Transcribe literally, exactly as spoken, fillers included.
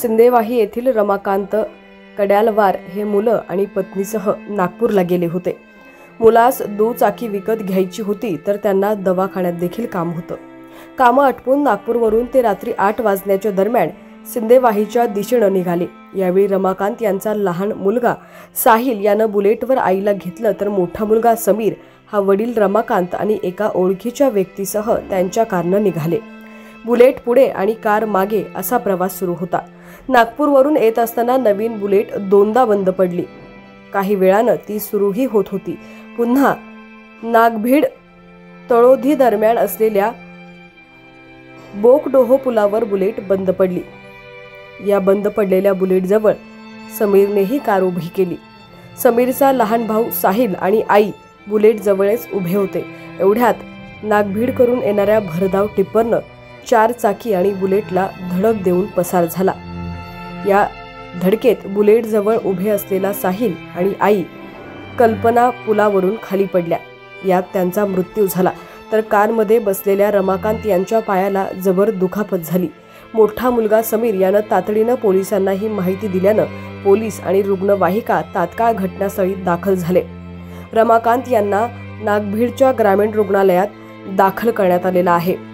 सिंदेवाही येथील रमाकांत कड्यालवार हे मुलं आणि पत्नीसह नागपूरला गेले होते. मुलास दुचाकी विकत घ्यायची होती तर त्यांना दवाखान्यात देखील काम होतं. कामं आटपून नागपूरवरून ते रात्री आठ वाजण्याच्या दरम्यान सिंदेवाहीच्या दिशेनं निघाले. यावेळी रमाकांत यांचा लहान मुलगा साहिल यानं बुलेटवर आईला घेतलं तर मोठा मुलगा समीर हा वडील रमाकांत आणि एका ओळखीच्या व्यक्तीसह त्यांच्या कारनं निघाले. बुलेट पुढे आणि कार मागे असा प्रवास सुरू होता. नागपूरवरून येत असताना नवीन बुलेट दोनदा बंद पडली. काही वेळानं ती सुरूही होत होती. पुन्हा नागभीड तळोधी दरम्यान असलेल्या बोकडोहो पुलावर बुलेट बंद पडली. या बंद पडलेल्या बुलेटजवळ समीरनेही कार उभी केली. समीरचा लहान भाऊ साहिल आणि आई बुलेटजवळच उभे होते. एवढ्यात नागभीड करून येणाऱ्या भरधाव टिप्परनं चार चाकी आणि बुलेटला धडक देऊन पसार झाला. या धडकेत बुलेटजवळ उभे असलेला साहिल आणि आई कल्पना पुलावरून खाली पडल्या. यात त्यांचा मृत्यू झाला तर कारमध्ये बसलेल्या रमाकांत यांच्या पायाला जबर दुखापत झाली. मोठा मुलगा समीर यानं तातडीनं पोलिसांना ही माहिती दिल्यानं पोलीस आणि रुग्णवाहिका तात्काळ घटनास्थळी दाखल झाले. रमाकांत यांना नागभीडच्या ग्रामीण रुग्णालयात दाखल करण्यात आलेला आहे.